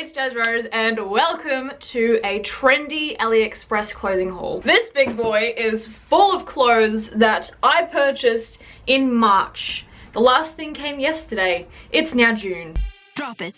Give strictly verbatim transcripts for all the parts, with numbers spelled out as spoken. it's Jazz Rose and welcome to a trendy AliExpress clothing haul. This big boy is full of clothes that I purchased in March. The last thing came yesterday. It's now June. Drop it.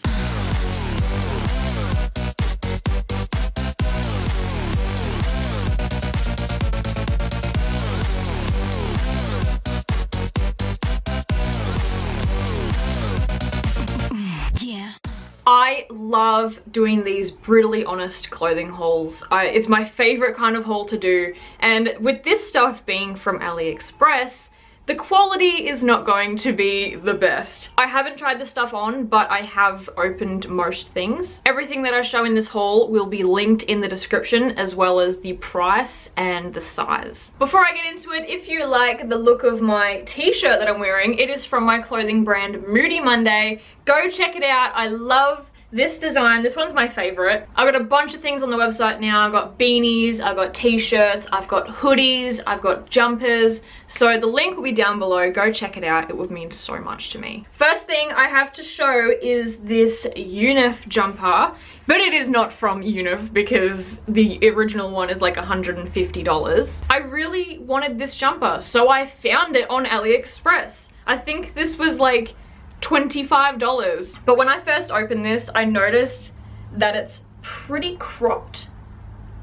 I love doing these brutally honest clothing hauls. I, it's my favorite kind of haul to do, and with this stuff being from AliExpress, the quality is not going to be the best. I haven't tried the stuff on, but I have opened most things. Everything that I show in this haul will be linked in the description, as well as the price and the size. Before I get into it, if you like the look of my t-shirt that I'm wearing, it is from my clothing brand Moody Monday. Go check it out. I love this design. This one's my favorite. I've got a bunch of things on the website now. I've got beanies, I've got t-shirts, I've got hoodies, I've got jumpers. So the link will be down below. Go check it out. It would mean so much to me. First thing I have to show is this UNIF jumper, but it is not from UNIF because the original one is like one hundred fifty dollars. I really wanted this jumper, so I found it on AliExpress. I think this was like twenty-five dollars. But when I first opened this, I noticed that it's pretty cropped.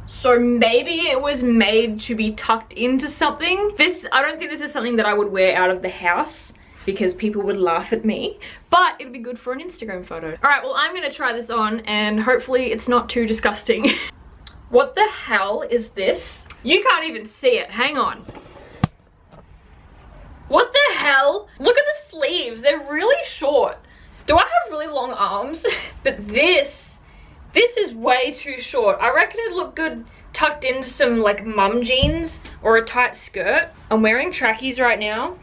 So maybe it was made to be tucked into something. This, I don't think this is something that I would wear out of the house because people would laugh at me, but it'd be good for an Instagram photo. All right, well, I'm gonna try this on and hopefully it's not too disgusting. What the hell is this? You can't even see it, hang on. What the hell? Look at the sleeves, they're really short. Do I have really long arms? But this, this is way too short. I reckon it'd look good tucked into some like mum jeans or a tight skirt. I'm wearing trackies right now.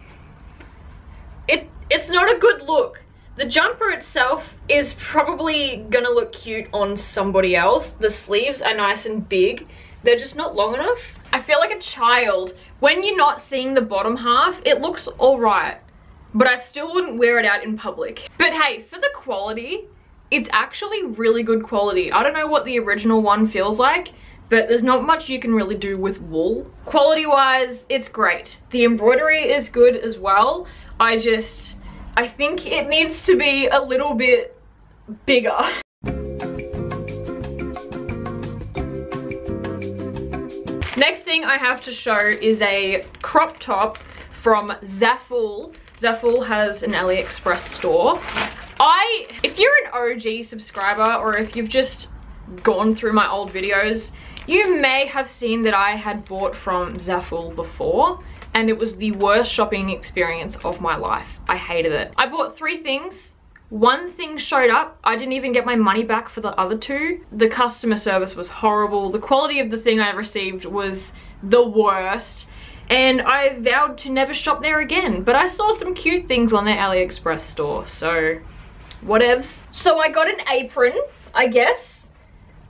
It, it's not a good look. The jumper itself is probably gonna look cute on somebody else. The sleeves are nice and big. They're just not long enough. I feel like a child. When you're not seeing the bottom half, it looks all right, but I still wouldn't wear it out in public. But hey, for the quality, it's actually really good quality. I don't know what the original one feels like, but there's not much you can really do with wool. Quality-wise, it's great. The embroidery is good as well. I just, I think it needs to be a little bit bigger. Next thing I have to show is a crop top from Zaful. Zaful has an AliExpress store. I, if you're an O G subscriber or if you've just gone through my old videos, you may have seen that I had bought from Zaful before and it was the worst shopping experience of my life. I hated it. I bought three things. One thing showed up. I didn't even get my money back for the other two. The customer service was horrible. The quality of the thing I received was the worst. And I vowed to never shop there again. But I saw some cute things on their AliExpress store. So, whatevs. So I got an apron, I guess.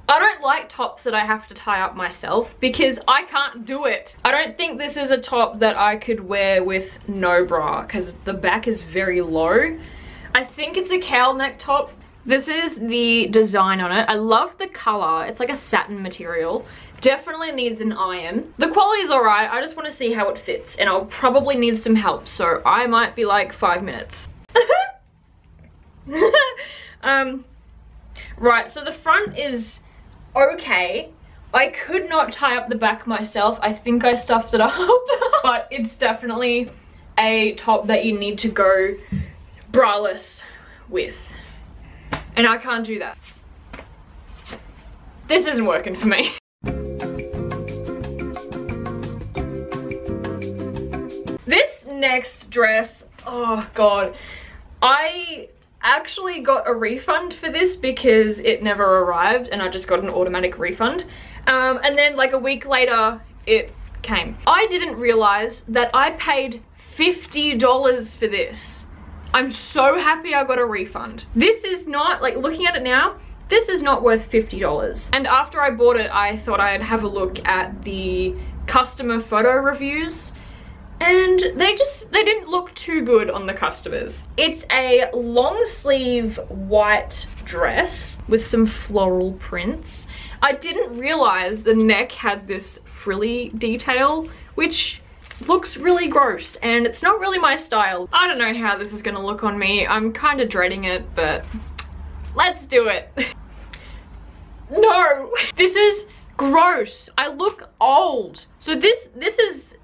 I don't like tops that I have to tie up myself because I can't do it. I don't think this is a top that I could wear with no bra because the back is very low. I think it's a cowl neck top. This is the design on it. I love the color. It's like a satin material. Definitely needs an iron. The quality is all right. I just want to see how it fits and I'll probably need some help. So I might be like five minutes. um, right, so the front is okay. I could not tie up the back myself. I think I stuffed it up, but it's definitely a top that you need to go braless with, and I can't do that. This isn't working for me. This next dress, oh god, I actually got a refund for this because it never arrived and I just got an automatic refund, um, and then like a week later it came. I didn't realize that I paid fifty dollars for this. I'm so happy I got a refund. This is not, like looking at it now, this is not worth fifty dollars. And after I bought it, I thought I'd have a look at the customer photo reviews and they just, they didn't look too good on the customers. It's a long sleeve white dress with some floral prints. I didn't realize the neck had this frilly detail, which looks really gross, and it's not really my style. I don't know how this is gonna look on me. I'm kind of dreading it, but let's do it. No, this is gross. I look old. So this this is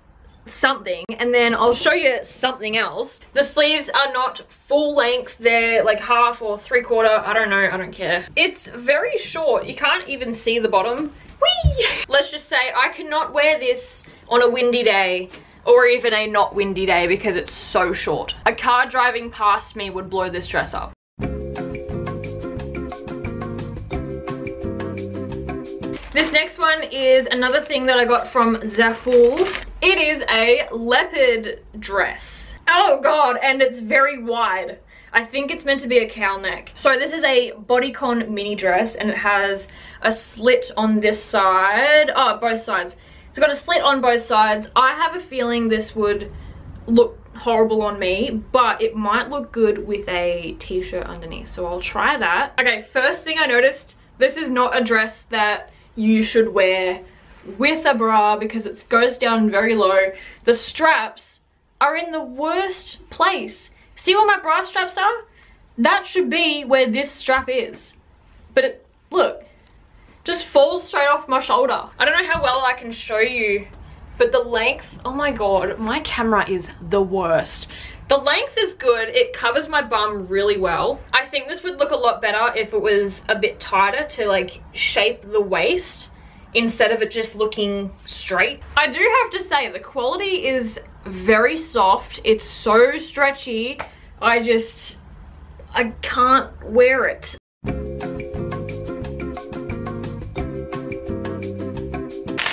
something, and then I'll show you something else. The sleeves are not full length, they're like half or three quarter. I don't know, I don't care. It's very short, you can't even see the bottom. Whee! Let's just say I cannot wear this on a windy day, or even a not windy day, because it's so short. A car driving past me would blow this dress up. This next one is another thing that I got from Zaful. It is a leopard dress. Oh god, and it's very wide. I think it's meant to be a cow neck. So this is a bodycon mini dress, and it has a slit on this side. Oh, both sides. It's got a slit on both sides. I have a feeling this would look horrible on me, but it might look good with a t-shirt underneath, so I'll try that. Okay, first thing I noticed, this is not a dress that you should wear with a bra because it goes down very low. The straps are in the worst place. See where my bra straps are? That should be where this strap is. But it, look, just falls straight off my shoulder. I don't know how well I can show you, but the length, oh my god, my camera is the worst. The length is good, it covers my bum really well. I think this would look a lot better if it was a bit tighter to like shape the waist instead of it just looking straight. I do have to say the quality is very soft, it's so stretchy, I just, I can't wear it.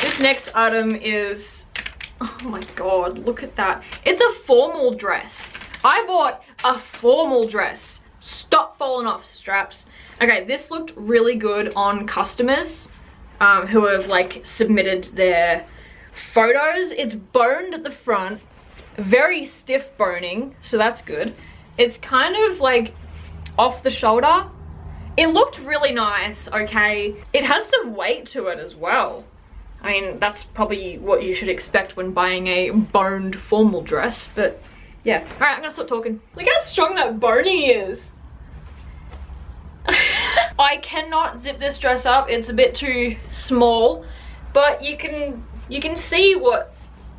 This next item is, oh my god, look at that. It's a formal dress. I bought a formal dress. Stop falling off, straps. Okay, this looked really good on customers um, who have like submitted their photos. It's boned at the front, very stiff boning, so that's good. It's kind of like off the shoulder. It looked really nice, okay. It has some weight to it as well. I mean, that's probably what you should expect when buying a boned formal dress, but yeah. All right, I'm gonna stop talking. Look how strong that boning is. I cannot zip this dress up. It's a bit too small, but you can, you can see what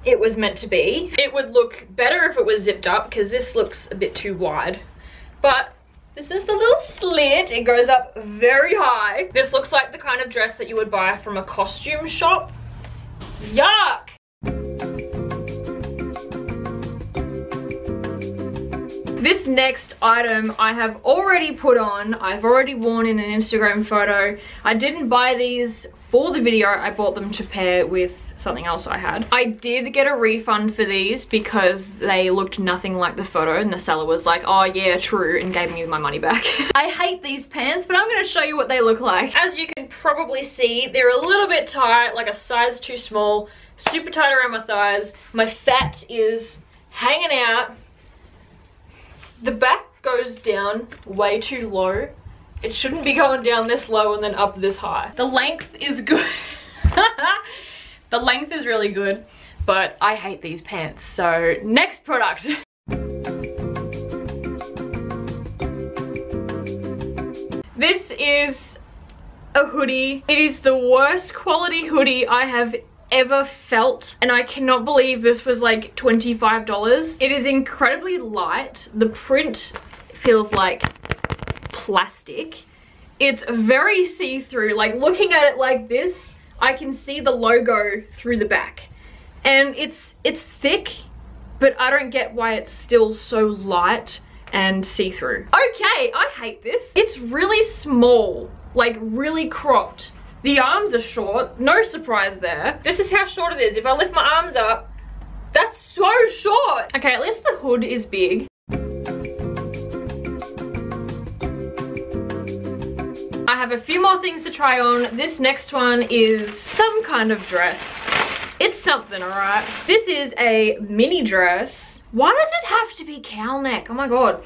it was meant to be. It would look better if it was zipped up because this looks a bit too wide, but this is the little slit, it goes up very high. This looks like the kind of dress that you would buy from a costume shop. Yuck! This next item I have already put on, I've already worn in an Instagram photo. I didn't buy these for the video, I bought them to pair with something else I had. I did get a refund for these because they looked nothing like the photo, and the seller was like, oh yeah, true, and gave me my money back. I hate these pants, but I'm gonna show you what they look like. As you can probably see, they're a little bit tight, like a size too small, super tight around my thighs. My fat is hanging out. The back goes down way too low. It shouldn't be going down this low and then up this high. The length is good. The length is really good, but I hate these pants, so next product. This is a hoodie. It is the worst quality hoodie I have ever felt, and I cannot believe this was like twenty-five dollars. It is incredibly light. The print feels like plastic. It's very see-through, like looking at it like this, I can see the logo through the back, and it's it's thick, but I don't get why it's still so light and see-through. Okay, I hate this. It's really small, like really cropped. The arms are short, no surprise there. This is how short it is. If I lift my arms up, that's so short. Okay, at least the hood is big. I have a few more things to try on. This next one is some kind of dress. It's something, all right? This is a mini dress. Why does it have to be cowl neck? Oh my God.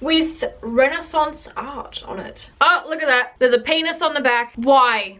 With Renaissance art on it. Oh, look at that. There's a penis on the back. Why?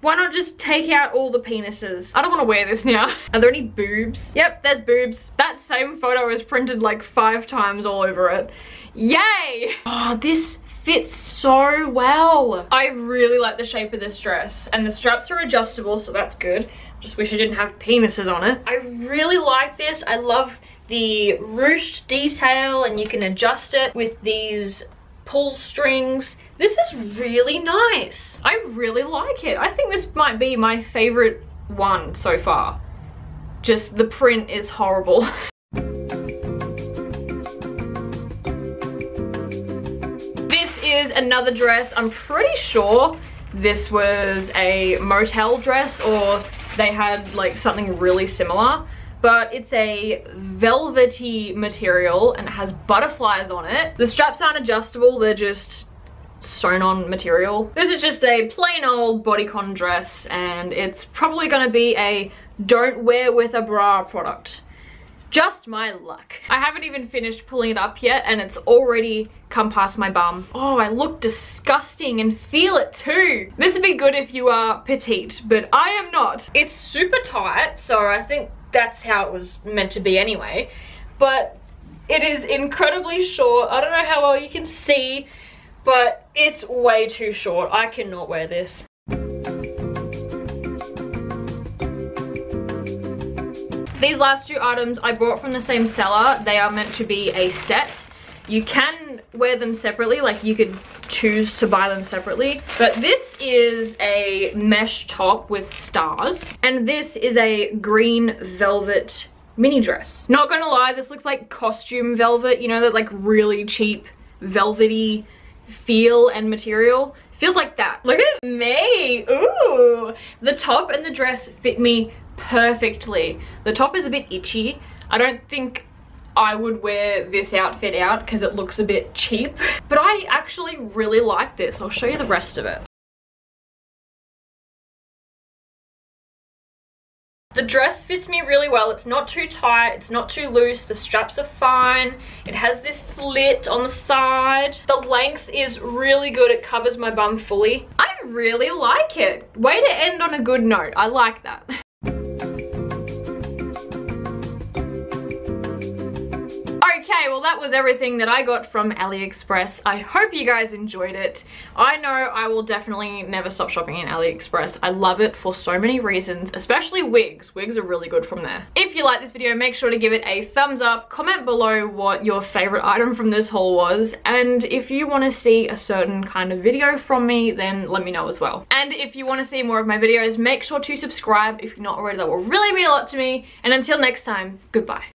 Why not just take out all the penises? I don't want to wear this now. Are there any boobs? Yep, there's boobs. That same photo is printed like five times all over it. Yay! Oh, this fits so well. I really like the shape of this dress. And the straps are adjustable, so that's good. Just wish I didn't have penises on it. I really like this. I love the ruched detail and you can adjust it with these pull strings. This is really nice. I really like it. I think this might be my favorite one so far. Just the print is horrible. This is another dress. I'm pretty sure this was a motel dress or they had like something really similar. But it's a velvety material and it has butterflies on it. The straps aren't adjustable, they're just sewn on material. This is just a plain old bodycon dress and it's probably gonna be a don't wear with a bra product. Just my luck. I haven't even finished pulling it up yet and it's already come past my bum. Oh, I look disgusting and feel it too. This would be good if you are petite, but I am not. It's super tight, so I think that's how it was meant to be anyway, but it is incredibly short. I don't know how well you can see, but it's way too short. I cannot wear this. These last two items I bought from the same seller. They are meant to be a set. You can wear them separately, like you could choose to buy them separately. But this is a mesh top with stars. And this is a green velvet mini dress. Not gonna lie, this looks like costume velvet. You know, that like really cheap, velvety feel and material. Feels like that. Look at me, ooh. The top and the dress fit me perfectly. The top is a bit itchy. I don't think I would wear this outfit out because it looks a bit cheap. But I actually really like this. I'll show you the rest of it. The dress fits me really well. It's not too tight, it's not too loose, the straps are fine. It has this slit on the side. The length is really good, it covers my bum fully. I really like it. Way to end on a good note, I like that. Okay, well that was everything that I got from AliExpress. I hope you guys enjoyed it. I know I will definitely never stop shopping in AliExpress. I love it for so many reasons, especially wigs. Wigs are really good from there. If you like this video, make sure to give it a thumbs up. Comment below what your favorite item from this haul was. And if you want to see a certain kind of video from me, then let me know as well. And if you want to see more of my videos, make sure to subscribe if you're not already. That will really mean a lot to me. And until next time, goodbye.